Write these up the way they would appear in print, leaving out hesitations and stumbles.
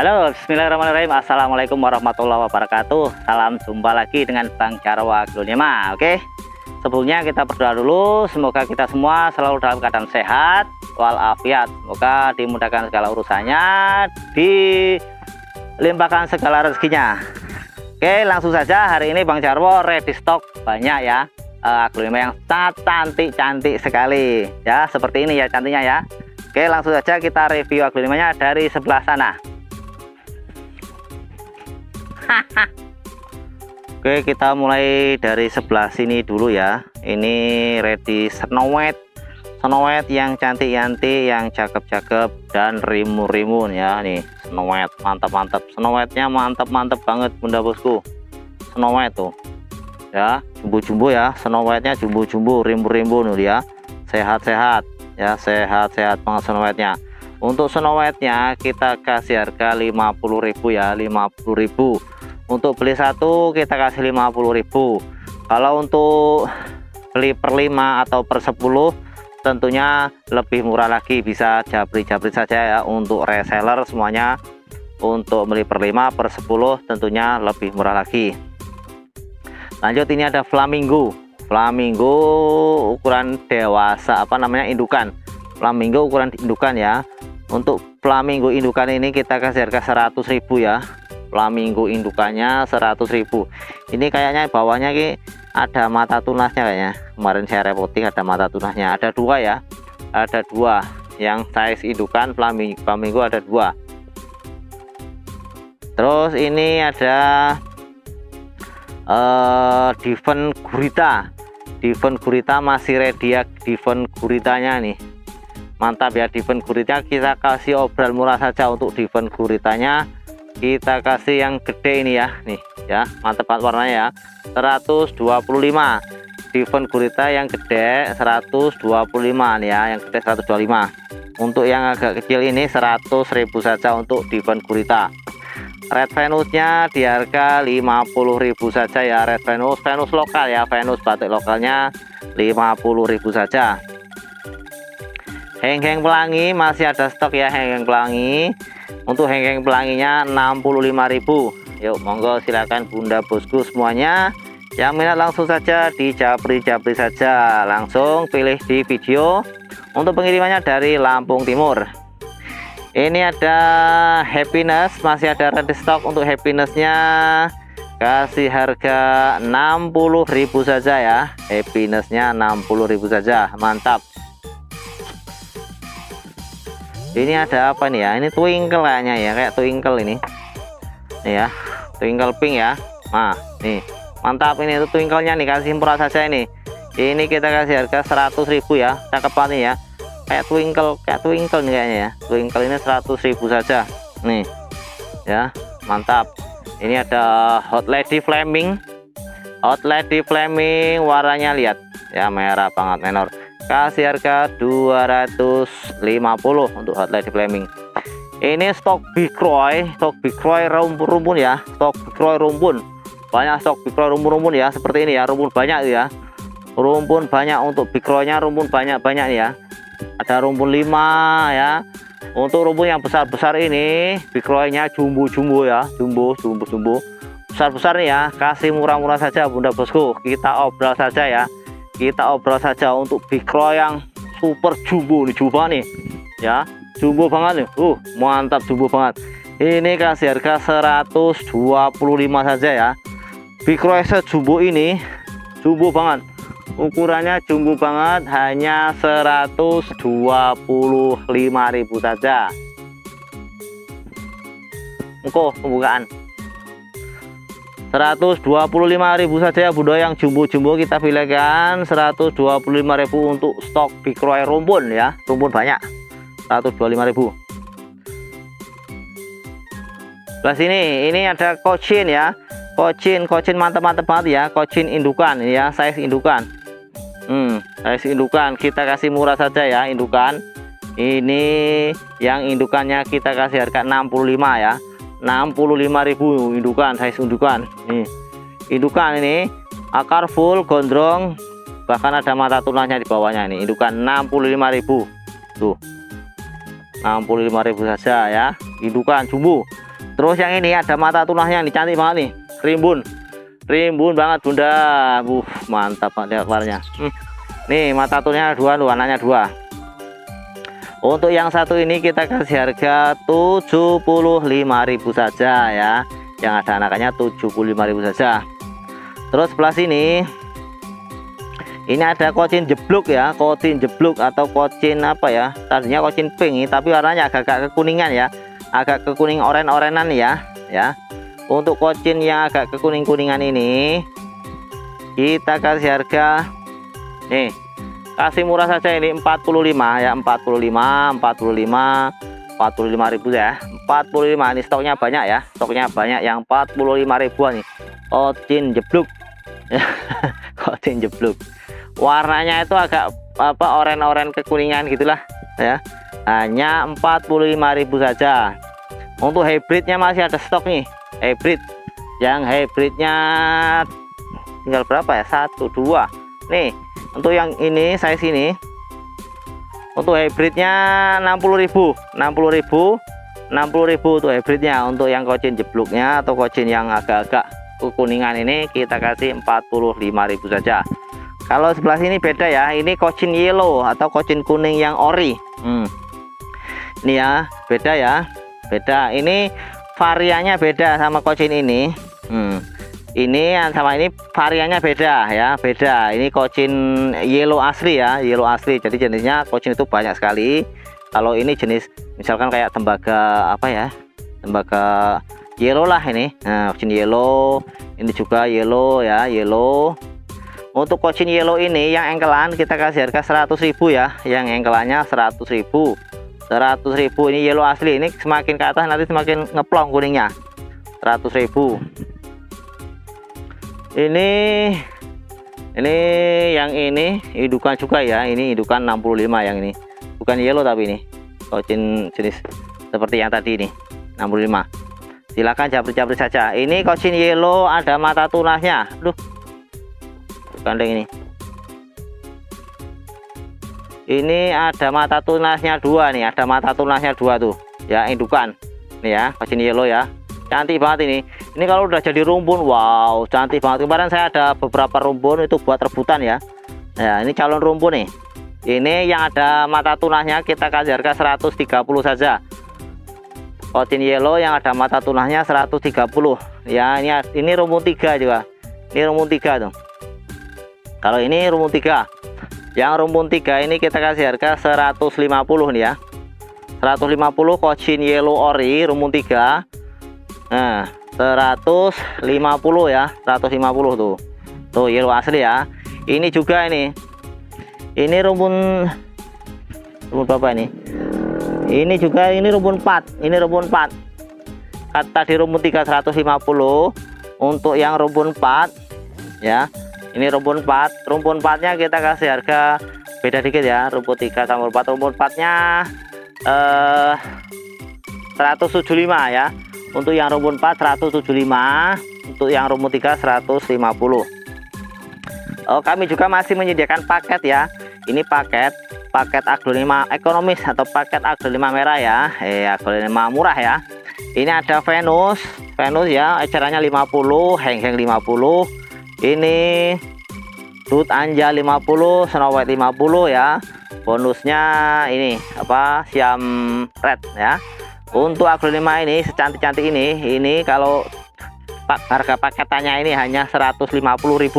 Halo, bismillahirrahmanirrahim. Assalamualaikum warahmatullahi wabarakatuh. Salam jumpa lagi dengan Bang Jarwo Aglonema. Oke, sebelumnya kita berdoa dulu. Semoga kita semua selalu dalam keadaan sehat walafiat. Semoga dimudahkan segala urusannya, dilimpahkan segala rezekinya. Oke, langsung saja. Hari ini Bang Jarwo ready stock banyak ya. Aglonema yang sangat cantik-cantik sekali. Ya, seperti ini ya cantiknya ya. Oke, langsung saja kita review Aglonemanya dari sebelah sana. Oke, kita mulai dari sebelah sini dulu ya. Ini ready Snow White yang cantik-cantik, yang cakep-cakep dan rimun-rimun ya. Nih Snow White mantap-mantap. Snow White-nya mantap-mantap banget Bunda Bosku. Snow White tuh. Ya, jumbo-jumbo ya. Snow White-nya jumbo-jumbo, rimbun-rimbun ya. Sehat-sehat ya, sehat-sehat banget Snow White-nya. Untuk Snow White-nya kita kasih harga 50.000 ya, 50.000. Untuk beli satu kita kasih 50.000. Kalau untuk beli per 5 atau per 10 tentunya lebih murah lagi, bisa japri-japri saja ya untuk reseller semuanya. Untuk beli per 5 per 10 tentunya lebih murah lagi. Lanjut, ini ada Flamingo. Flamingo ukuran dewasa, apa namanya, indukan. Flamingo ukuran indukan ya. Untuk flamingo indukan ini kita kasih harga 100.000 ya. Flamingo indukannya 100.000. Ini kayaknya bawahnya ini ada mata tunasnya kayaknya. Kemarin saya repoting ada mata tunasnya. Ada dua ya. Ada dua. Yang size indukan flamingo ada dua. Terus ini ada Diven gurita. Diven gurita masih ready ya. Diven guritanya nih. Mantap ya, Diven gurita kita kasih obral murah saja. Untuk Diven guritanya kita kasih yang gede ini ya. Nih ya, mantap warnanya ya. 125. Diven gurita yang gede 125 nih ya, yang gede 125. Untuk yang agak kecil ini 100.000 saja untuk Diven gurita. Red Venusnya di harga 50.000 saja ya. Red Venus, Venus lokal ya, Venus batik lokalnya 50.000 saja. Heng Heng pelangi masih ada stok ya. Heng Heng pelangi, untuk Heng Heng pelanginya 65.000. Yuk monggo silakan Bunda Bosku semuanya yang minat langsung saja dijapri-japri saja, langsung pilih di video. Untuk pengirimannya dari Lampung Timur. Ini ada happiness, masih ada ready stok. Untuk happinessnya kasih harga 60.000 saja ya. Happinessnya 60.000 saja, mantap. Ini ada apa nih ya? Ini twinkle kayaknya ya, kayak twinkle ini. Nih ya, twinkle pink ya. Nah, nih. Mantap ini, itu twinkle-nya nih, kasih murah saja ini. Ini kita kasih harga 100.000 ya. Cakep banget nih ya. Kayak twinkle nih kayaknya ya. Twinkle ini 100.000 saja. Nih. Ya, mantap. Ini ada Hot Lady Flaming. Hot Lady Flaming warnanya lihat. Ya, merah banget menor. Kasih harga 250 untuk Hot Lady Flaming. Ini stok Big Roy rumpun ya, stok Big Roy rumpun. Banyak stok Big Roy rumpun ya, seperti ini ya, rumpun banyak ya. Rumpun banyak untuk Big Roy-nya, rumpun banyak-banyak ya. Ada rumpun 5 ya. Untuk rumpun yang besar-besar ini Big Roy-nya jumbo-jumbo ya, jumbo-jumbo. Besar-besar nih ya, kasih murah-murah saja Bunda Bosku. Kita obrol saja ya. Untuk Big Roy yang super jumbo nih, jumbo nih ya, jumbo banget nih. Mantap, jumbo banget. Ini kasih harga 125 saja ya. Big Roy sejumbo ini jumbo banget, ukurannya jumbo banget, hanya 125.000 saja. Engko pembukaan 125.000 saja ya Bunda. Yang jumbo-jumbo kita pilihkan 125.000 untuk stok Big Roy rumpun ya, rumpun banyak 125.000. Plus ini ada Kochin ya. Kochin mantap-mantap banget ya. Kochin indukan ya, size indukan. Size indukan kita kasih murah saja ya, indukan. Ini yang indukannya kita kasih harga 65 ya. 65.000 indukan, size indukan. Nih. Indukan ini akar full, gondrong, bahkan ada mata tunasnya di bawahnya ini. Indukan 65.000. Tuh. 65.000 saja ya. Indukan jumbo. Terus yang ini ada mata tunasnya nih, cantik banget nih. Rimbun. Rimbun banget, Bunda. Mantap banget aklarnya. Nih, mata tunasnya dua, warnanya dua. Untuk yang satu ini kita kasih harga 75.000 saja ya. Yang ada anakannya 75.000 saja. Terus sebelah sini ini ada Kochin jeblok ya, Kochin jeblok atau Kochin apa ya? Tadinya Kochin pink tapi warnanya agak-agak kekuningan ya. Agak kekuning oren-orenan ya, ya. Untuk Kochin yang agak kekuning-kuningan ini kita kasih harga nih, kasih murah saja ini 45 ya, 45.000 ya. 45 ini stoknya banyak ya. Stoknya banyak yang 45.000-an nih. Kochin jeblok. Kochin jeblok. Warnanya itu agak apa, oren-oren kekuningan gitulah ya. Hanya 45.000 saja. Untuk hybridnya masih ada stok nih. Hybrid. Yang hybridnya tinggal berapa ya? 1, 2. Nih, untuk yang ini size ini. Untuk hybridnya 60.000 untuk hybridnya. Untuk yang Kochin jebloknya atau Kochin yang agak-agak kekuningan ini kita kasih 45.000 saja. Kalau sebelah sini beda ya. Ini Kochin yellow atau Kochin kuning yang ori. Ini ya, beda ya. Beda. Ini variannya beda sama Kochin ini. Ini sama ini variannya beda ya, beda. Ini Kochin yellow asli ya, yellow asli. Jadi jenisnya Kochin itu banyak sekali. Kalau ini jenis misalkan kayak tembaga apa ya? Tembaga yellow lah ini. Nah, Kochin yellow, ini juga yellow ya, yellow. Untuk Kochin yellow ini yang engkelan kita kasih harga 100.000 ya, yang engkelannya 100.000. 100.000 ini yellow asli. Ini semakin ke atas nanti semakin ngeplong kuningnya. 100.000. Ini yang ini indukan juga ya, ini indukan 65 yang ini. Bukan yellow tapi ini Kochin jenis seperti yang tadi ini 65. Silakan japri-japri saja. Ini Kochin yellow ada mata tunasnya. Aduh. Gandeng ini. Ini ada mata tunasnya dua nih, ada mata tunasnya dua tuh. Ya, indukan. Nih ya, Kochin yellow ya. Cantik banget ini. Ini kalau udah jadi rumpun, wow, cantik banget. Kemarin saya ada beberapa rumpun itu buat rebutan ya. Nah, ini calon rumpun nih. Ini yang ada mata tunasnya kita kasih harga 130 saja. Kochin yellow yang ada mata tunasnya 130. Ya, ini rumpun 3 juga. Ini rumpun 3 tuh. Kalau ini rumpun 3. Yang rumpun 3 ini kita kasih harga 150 nih ya. 150 Kochin yellow ori rumpun 3. Nah, 150 ya, 150 tuh. Tuh yellow asli ya. Ini juga ini. Ini rumpun apa ini? Ini juga ini rumpun 4. Ini rumpun 4. Tadi rumpun 3 150 untuk yang rumpun 4 ya. Ini rumpun 4. Rumpun 4-nya kita kasih harga beda dikit ya. Rumpun 3 sama 4. Rumpun 4-nya 175 ya. Untuk yang rumpun 4 175, untuk yang rumpun 3 150. Oh, kami juga masih menyediakan paket ya. Ini paket Aglonema ekonomis atau paket Aglonema merah ya. Aglonema murah ya. Ini ada Venus ya, ecerannya 50, Heng Heng 50. Ini Dud Anja 50, Snow White 50 ya. Bonusnya ini apa? Siam Red ya. Untuk Aglonema ini secantik-cantik ini kalau harga paketannya ini hanya 150.000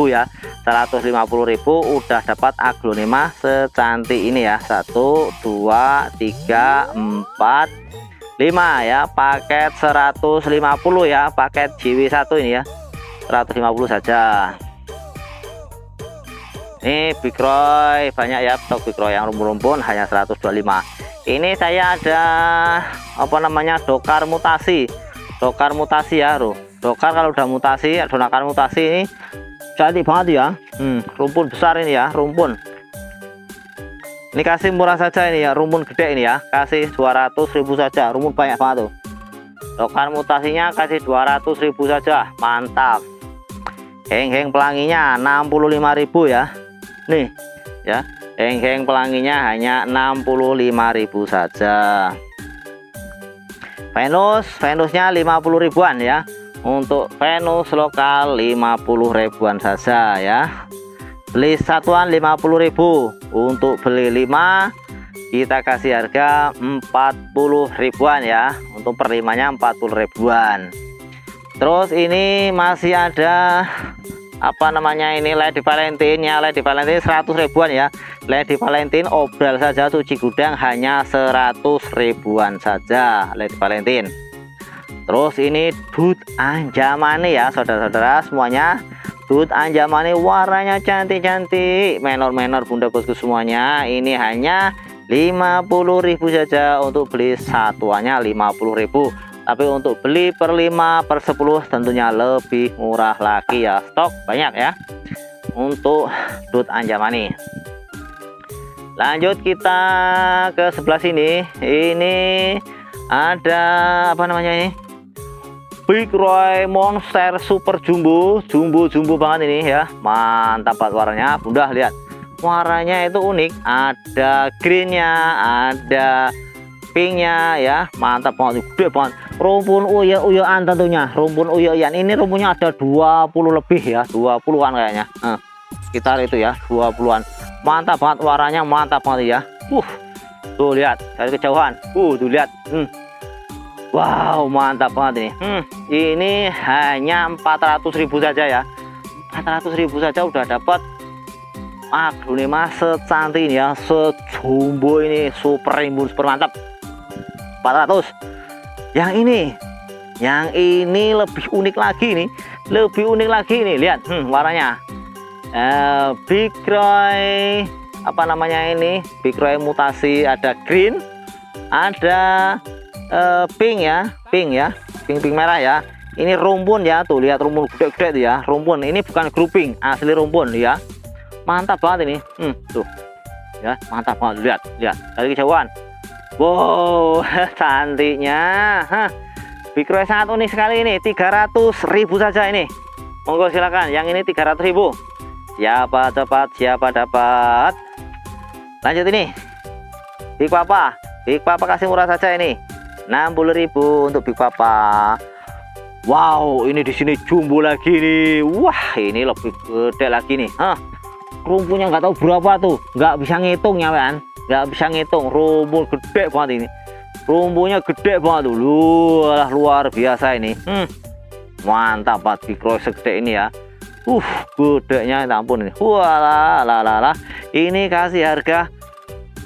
ya. 150.000 udah dapat Aglonema secantik ini ya. 1, 2, 3, 4, 5 ya. Paket 150 ya, paket JW1 ini ya. 150 saja. Ini Big Roy banyak ya, stok Big Roy yang rumpun-rumpun hanya 125. Ini saya ada apa namanya Dokar mutasi ya, Dokar kalau udah mutasi, Dokar mutasi ini cantik banget ya. Rumpun besar ini ya, rumpun. Ini kasih murah saja ini ya, rumpun gede ini ya. Kasih 200.000 saja, rumpun banyak banget tuh. Dokar mutasinya kasih 200.000 saja, mantap. Heng Heng pelanginya 65.000 ya. Nih ya, Heng Heng pelanginya hanya 65.000 saja. Venusnya 50.000-an ya. Untuk Venus lokal 50.000-an saja ya. Beli satuan 50.000. Untuk beli 5 kita kasih harga 40.000-an ya. Untuk per 5-nya 40.000-an. Terus ini masih ada apa namanya ini Lady Valentine ya. Lady Valentine 100.000-an ya. Lady Valentine obral saja, suci gudang hanya 100.000-an saja Lady Valentine. Terus ini Dud Anjamani ya saudara-saudara semuanya. Dud Anjamani warnanya cantik-cantik, menor-menor bunda bosku semuanya. Ini hanya 50.000 saja, untuk beli satuannya 50.000. Tapi untuk beli per 5 per 10 tentunya lebih murah lagi ya. Stok banyak ya untuk Dud Anjamani. Lanjut kita ke sebelah sini. Ini ada apa namanya ini Big Roy Monster Super Jumbo. Jumbo banget ini ya, mantap banget warnanya. Bunda lihat warnanya itu unik, ada greennya, ada pinknya ya, mantap banget, gede banget. Rumpun uyuk-uyukan tentunya, rumpun uyuk-uyukan. Ini rumpunnya ada 20 lebih ya, 20-an kayaknya, sekitar itu ya, 20-an. Mantap banget warnanya, mantap banget ya. Tuh lihat dari kejauhan. Tuh lihat. Wow, mantap banget ini. Ini hanya 400.000 saja ya. 400.000 saja udah dapat Aglonema secantik ini ya, sejumbo ini, super rimbun, super mantap. 400. Yang ini lebih unik lagi nih. Lihat, warnanya. Big Roy apa namanya ini Big Roy mutasi, ada green, ada pink ya, pink merah ya. Ini rumpun ya, tuh lihat rumpun gede-gede tuh ya, rumpun. Ini bukan grouping, asli rumpun ya. Mantap banget ini. Tuh ya, mantap banget. Lihat dari kejauhan. Wow, cantiknya. Big Roy sangat unik sekali ini. 300.000 saja ini. Monggo silakan. Yang ini 300.000. Siapa cepat siapa dapat. Lanjut ini Big Papa. Big Papa kasih murah saja ini, 60.000 untuk Big Papa. Wow, ini di sini jumbo lagi nih. Wah, ini lebih gede lagi nih. Rumputnya nggak tahu berapa tuh, nggak bisa ngitung ya kan, nggak bisa ngitung. Rumput gede banget ini, rumputnya gede banget dulu, luar biasa ini. Mantap banget Big Roy segede ini ya. Gudegnya ampun ini. Ini kasih harga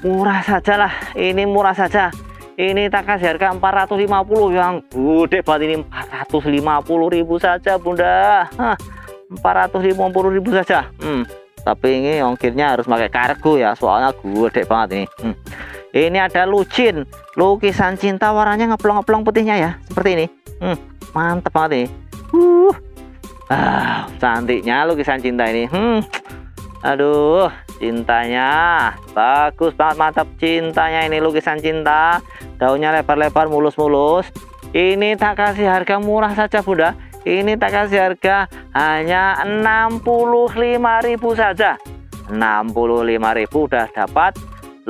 murah saja lah. Ini murah saja. Ini tak kasih harga 450. Yang gede banget ini 450.000 saja bunda. 450.000 saja. Tapi ini ongkirnya harus pakai kargo ya, soalnya gede banget ini. Ini ada lucin, lukisan cinta, warnanya ngeplong-ngeplong putihnya ya, seperti ini. Mantap banget ini. Cantiknya lukisan cinta ini. Aduh, cintanya bagus banget, mantap cintanya ini lukisan cinta. Daunnya lebar-lebar, mulus-mulus. Ini tak kasih harga murah saja bunda. Ini tak kasih harga hanya 65.000 saja. 65.000 udah dapat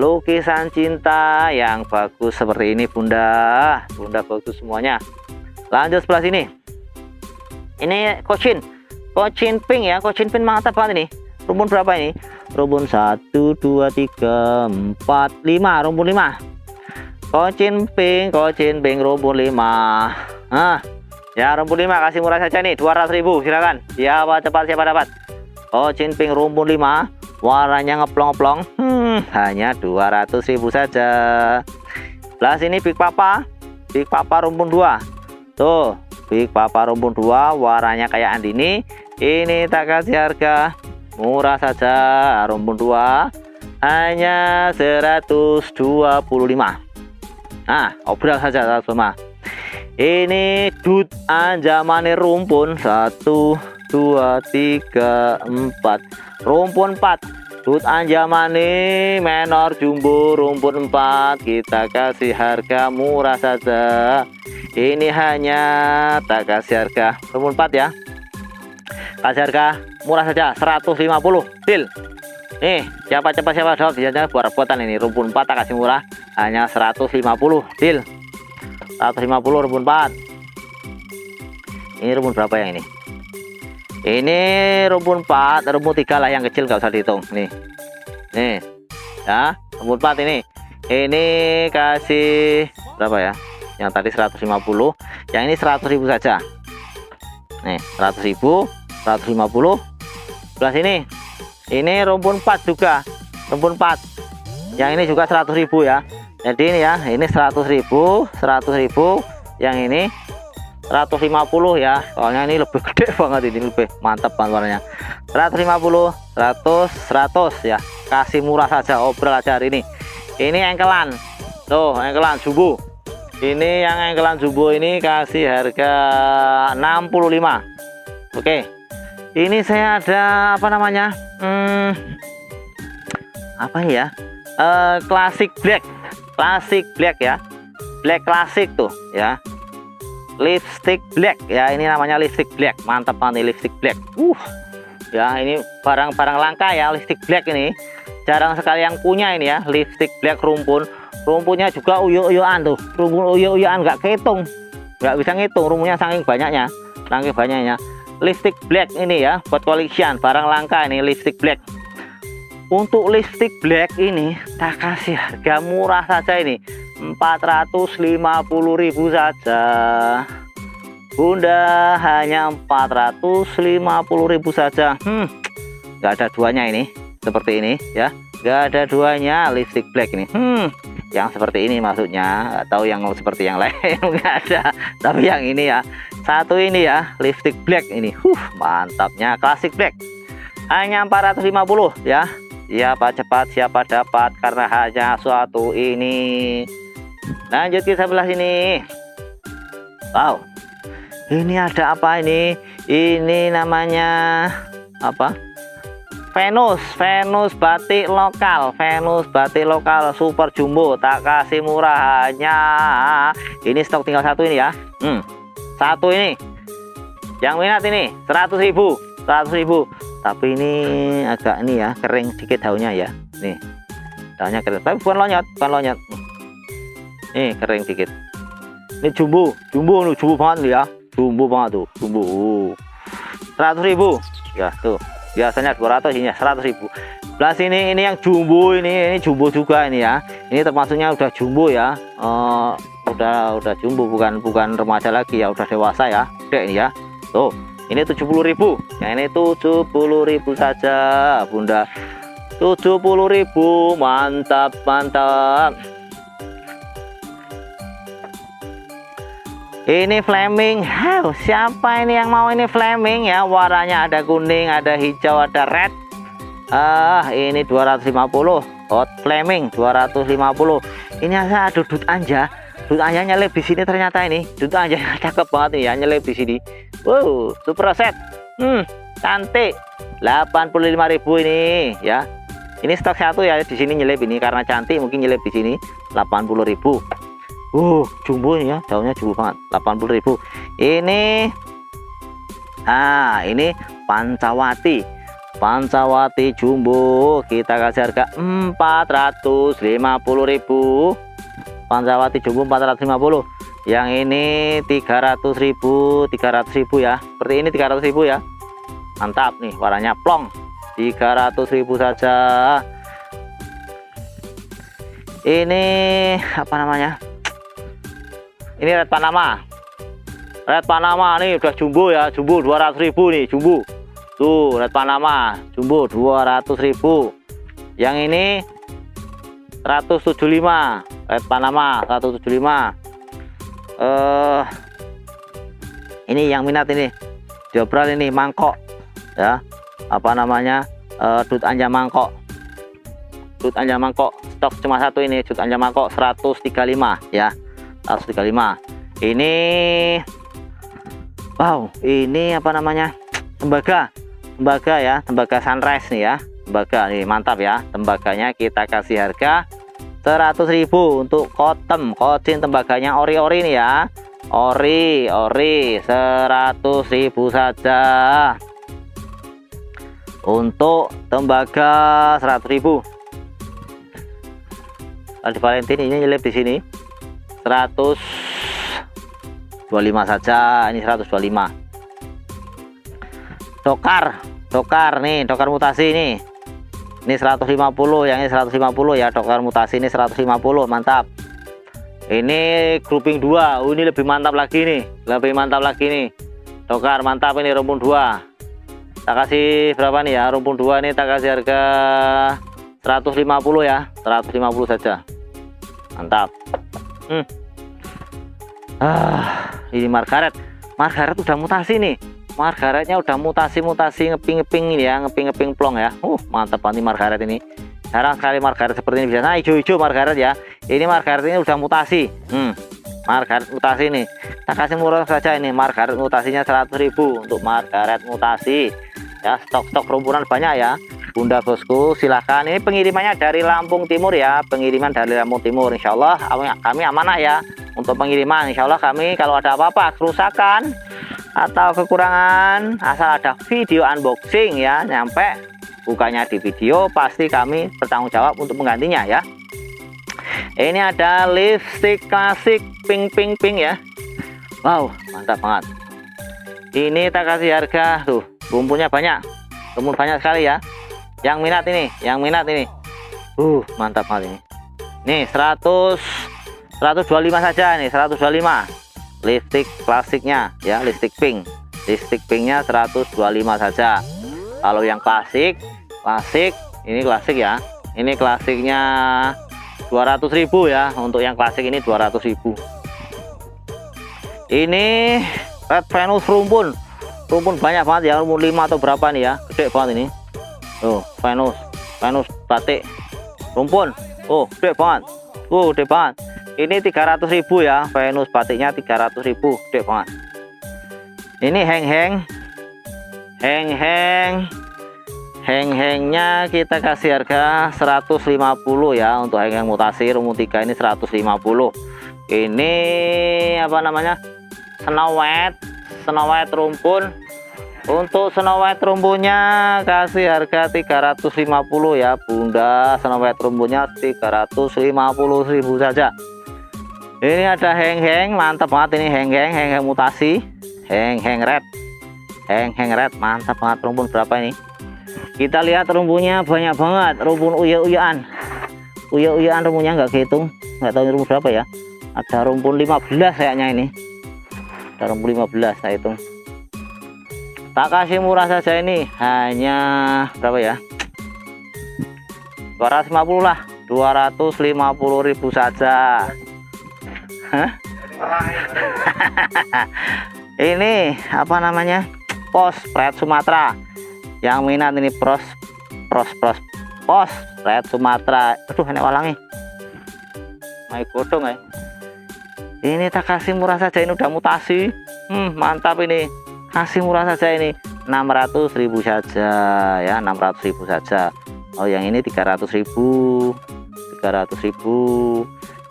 lukisan cinta yang bagus seperti ini bunda. Bunda bagus semuanya. Lanjut sebelah sini. Ini Kochin pink ya. Kochin pink mantap banget ini. Rumpun berapa ini? Rumpun 1, 2, 3, 4, 5. Rumpun 5. Kochin pink rumpun 5. Ya rumpun 5 kasih murah saja nih, 200.000 silakan. Siapa cepat siapa dapat. Kochin pink rumpun 5. Warnanya ngeplong-ngeplong. Hanya 200.000 saja. Plus ini Big Papa. Big Papa rumpun 2. Tuh. Big Papa rumpun 2, warnanya kayak andini. Ini tak kasih harga murah saja, rumpun 2 hanya 125. Nah, obral saja, 125. Ini Dut Anjamani rumpun 1, 2, 3, 4. Rumpun 4. Dut Anjamani menor jumbo rumpun 4. Kita kasih harga murah saja. Ini hanya tak kasih harga rumpun 4 ya. Kasih harga murah saja 150. Deal. Nih, siapa jawab biasanya buat rebutan ini. Rumpun 4 tak kasih murah hanya 150. Deal. 150 rumpun 4. Ini rumpun berapa yang ini? Ini rumpun 4, rumpun 3 lah yang kecil nggak usah dihitung. Nih. Nih. Ya, rumpun 4 ini. Ini kasih berapa ya? Yang tadi 150, yang ini 100.000 saja. Nih, 100.000, 150. Plus ini. Ini rumpun 4 juga. Rumpun 4. Yang ini juga 100.000 ya. Jadi ini ya, ini 100.000, yang ini 150 ya. Soalnya ini lebih gede banget, ini lebih mantap warnanya. 150, 100 ya. Kasih murah saja, obrol aja hari ini. Ini engkelan. Tuh, engkelan jumbo. Ini yang engkelan jumbo ini kasih harga 65. Oke. Ini saya ada apa namanya? Apa ya? Classic black. Classic black ya, black klasik tuh ya, lipstick black ya, ini namanya lipstick black, mantap banget nih lipstick black. Ya ini barang-barang langka ya, lipstick black ini jarang sekali yang punya ini ya, lipstick black rumpunnya juga uyuk-uyukan tuh, rumpun uyuk-uyukan nggak kehitung, nggak bisa ngitung rumpunnya saking banyaknya. Lipstick black ini ya, buat koleksian barang langka ini lipstick black. Untuk lipstick black ini tak kasih harga murah saja ini 450.000 saja Bunda, hanya 450.000 saja. Nggak ada duanya ini, seperti ini ya, nggak ada duanya lipstick black ini. Yang seperti ini maksudnya, atau yang seperti yang lain nggak ada, tapi yang ini ya, satu ini ya, lipstick black ini mantapnya classic black, hanya 450 ya. Siapa cepat siapa dapat, karena hanya suatu ini. Lanjut ke sebelah sini. Wow, ini ada apa ini? Ini namanya apa? Venus batik lokal. Venus batik lokal super jumbo, tak kasih murah hanya. Ini stok tinggal satu ini ya. Satu ini. Yang minat ini 100.000. Tapi ini agak ini ya, kering sedikit daunnya ya. Nih. Daunnya kering. Tapi bukan lonyot. Nih, kering sedikit. Ini jumbo banget ya. Jumbo banget tuh, jumbo. 100.000. Ya, tuh. Biasanya 200, ini ya 100.000. Plus ini yang jumbo ini jumbo juga ini ya. Ini termasuknya udah jumbo ya. Udah jumbo, bukan remaja lagi ya, udah dewasa ya. Dek ini ya. Tuh. Ini 70.000, yang ini 70.000 saja Bunda, 70.000, mantap. Ini Fleming. Siapa ini yang mau ini Fleming ya? Warnanya ada kuning, ada hijau, ada red. Ini 250, Hot Flaming 250. Ini saya adu Dud Anja. Dut Anja nyelip di sini ternyata ini. Dut Anja cakep banget nih ya, nyelip di sini. Wow, super set. Cantik. 85.000 ini ya. Ini stok satu ya, di sini nyelip ini karena cantik mungkin nyelip di sini. 80.000. Jumbo ya, daunnya jumbo banget. 80.000. Ini ini Pancawati. Pancawati jumbo, kita kasih harga 450.000. Pancawati jumbo 450. Yang ini 300.000 ya. Seperti ini 300.000 ya. Mantap nih warnanya plong. 300.000 saja. Ini apa namanya? Ini Red Panama. Red Panama nih udah jumbo ya. Jumbo 200.000 nih, jumbo. Tuh, Red Panama jumbo 200.000. Yang ini 175. Red Panama 175. Ini yang minat ini diobral ini mangkok ya, apa namanya, Dut Anja mangkok. Dut Anja mangkok stok cuma satu ini, Dut Anja mangkok 135 ya, 135. Ini wow, ini apa namanya? Tembaga. Tembaga ya, tembaga sunrise nih ya. Tembaga nih, mantap ya. Tembaganya kita kasih harga 100.000 untuk kotem. Kochin tembaganya ori-ori nih ya. Ori-ori 100.000 saja. Untuk tembaga 100.000. Red Valentine ini nyelip di sini. 125 saja, ini 125. Dokar nih, dokar mutasi nih. Ini 150, yang ini 150 ya, dokar mutasi ini 150, mantap. Ini grouping 2. Ini lebih mantap lagi nih. Dokar mantap ini rumpun 2. Tak kasih berapa nih ya, rumpun 2 nih tak kasih harga 150 ya, 150 saja, mantap. Ini Margaret udah mutasi nih. Margaretnya udah mutasi ngeping-ngeping ini ya, ngeping-ngeping plong ya. Mantap nih Margaret ini, jarang sekali Margaret seperti ini bisa. Nah, hijau-hijau Margaret ya. Ini Margaret ini udah mutasi. Margaret mutasi nih, tak kasih murah saja ini. Margaret mutasinya 100.000 untuk Margaret mutasi ya. Stok rumpunan banyak ya, Bunda Bosku, silahkan. Ini pengirimannya dari Lampung Timur ya, pengiriman dari Lampung Timur. Insya Allah kami amanah ya untuk pengiriman. Insya Allah kami kalau ada apa-apa kerusakan atau kekurangan, asal ada video unboxing ya, nyampe bukanya di video, pasti kami bertanggung jawab untuk menggantinya ya. Ini ada lipstick klasik pink ya. Wow, mantap banget. Ini tak kasih harga, tuh rumpunnya banyak, rumpun banyak sekali ya. Yang minat ini, mantap banget ini. Nih 125 saja nih, 125 lipstick klasiknya ya, lipstick pink. Lipstick pinknya 125 saja. Kalau yang klasik ini klasik ya. Ini klasiknya 200.000 ya, untuk yang klasik ini 200.000. Ini Red Venus rumpun banyak banget ya, rumpun 5 atau berapa nih ya, gede banget ini. Tuh, Venus batik rumpun, gede banget, gede banget. Ini 300.000 ya, Venus batiknya 300.000, gede banget. Ini Heng Hengnya kita kasih harga 150 ya, untuk Heng Heng mutasi rumpun 3 ini 150. Ini apa namanya? Snow White rumpun. Untuk Snow White rumpunnya kasih harga 350 ya, Bunda. Snow White rumpunnya 350.000 saja. Ini ada Heng Heng, mantap banget ini Heng Heng mutasi. Heng Heng red, mantap banget. Rumpun berapa ini? Kita lihat rumpunya banyak banget, rumpun uyuk-uyukan rumpunya nggak kehitung, nggak tahu rumpun berapa ya. Ada rumpun 15 kayaknya ini, ada rumpun 15 saya hitung. Tak kasih murah saja ini, hanya berapa ya, 250 lah, 250.000 saja. Ini apa namanya, Pros Red Sumatera. Yang minat ini Pros Red Sumatera. Aduh, enak walangi. Mai godong ya. Ini tak kasih murah saja, ini udah mutasi. Mantap ini. Kasih murah saja ini. 600.000 saja ya, 600.000 saja. Oh, yang ini 300.000. 300.000.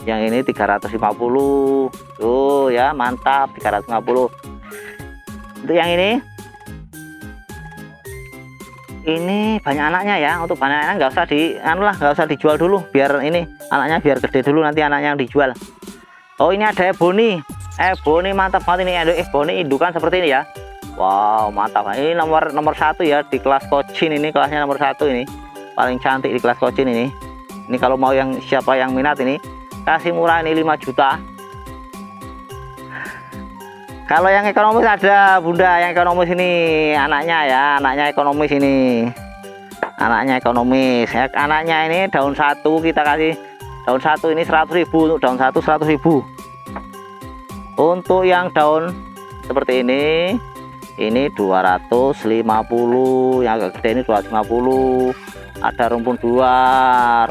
Yang ini 350. Tuh ya, mantap 350. Untuk yang ini, ini banyak anaknya ya. Untuk banyak anak nggak usah dijual dulu, biar ini anaknya biar gede dulu, nanti anaknya yang dijual. Oh, ini ada Eboni mantap banget ini. Eboni indukan seperti ini ya. Wow, mantap. Ini nomor 1 ya di kelas Kochin ini, kelasnya nomor 1 ini. Paling cantik di kelas Kochin ini. Ini kalau mau yang siapa yang minat ini, kasih murah ini 5 juta. Kalau yang ekonomis ada, Bunda. Yang ekonomis ini anaknya ya, anaknya ini daun 1 kita kasih, daun 1 ini 100.000 untuk daun 1, 100.000. Untuk yang daun seperti ini 250, yang agak gede ini 250. Ada rumpun 2,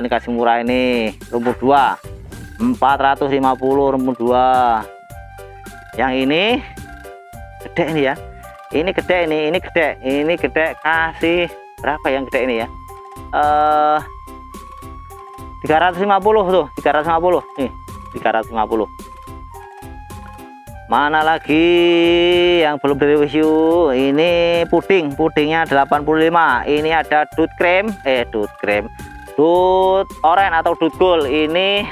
ini kasih murah ini, rumpun 2 450, rumpun 2 Yang ini gede ini ya. Ini gede, ini gede kasih berapa yang gede ini ya? 350 tuh, 350. Nih, 350. Mana lagi yang belum di review? Ini puding, pudingnya 85. Ini ada Dut Cream, Dut Orange atau Dut Gold. Ini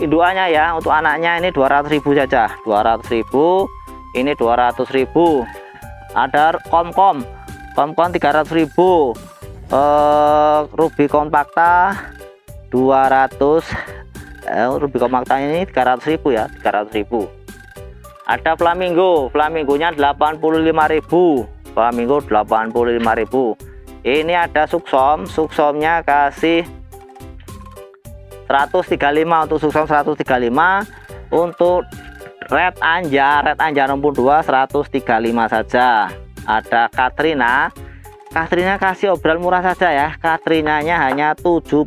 induannya ya, untuk anaknya ini 200.000 saja. 200.000. Ini 200.000. Ada Komkom. Komkom 300.000. Ruby Compacta 200. Ruby Compacta ini 300.000 ya, 300.000. Ada Flamingo. Flamingonya 85.000. Flamingo 85.000. Ini ada suksom. Suksomnya kasih 135 untuk suksom 135. Untuk Red Anja, Red Anja nomor 2 135 saja. Ada Katrina. Katrina kasih obral murah saja ya. Katrinanya hanya 70.000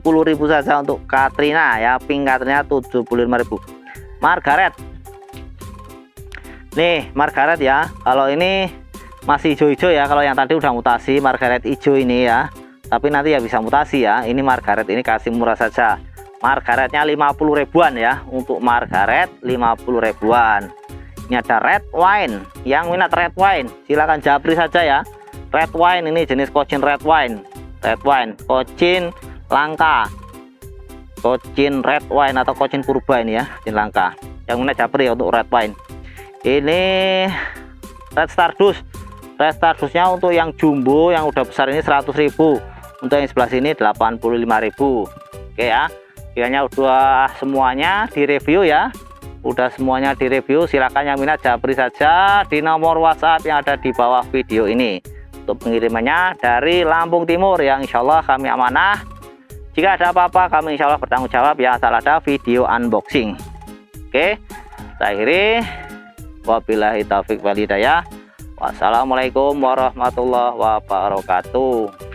saja untuk Katrina ya. Pink Katrina 75.000. Margaret. Nih, Margaret ya. Kalau ini masih hijau-hijau ya. Kalau yang tadi udah mutasi, Margaret hijau ini ya. Tapi nanti ya bisa mutasi ya. Ini Margaret ini kasih murah saja. Margaretnya 50.000-an ya. Untuk Margaret 50.000-an. Ini ada Red Wine. Yang minat Red Wine silahkan japri saja ya. Red Wine ini jenis Kochin Red Wine. Red Wine Kochin langka. Kochin Red Wine atau Kochin purba ini ya, Kochin langka. Yang minat japri ya untuk Red Wine. Ini Red Stardust. Red Stardustnya untuk yang jumbo yang udah besar ini 100.000. Untuk yang sebelah sini 85.000. Oke ya. Kiranya udah semuanya direview ya. Udah semuanya direview, silahkan yang minat japri saja di nomor WhatsApp yang ada di bawah video ini. Untuk pengirimannya dari Lampung Timur yang insya Allah kami amanah. Jika ada apa-apa kami insya Allah bertanggung jawab ya, asal ada video unboxing. Oke, kita akhiri. Wabillahi taufiq wal hidayah. Wassalamualaikum warahmatullahi wabarakatuh.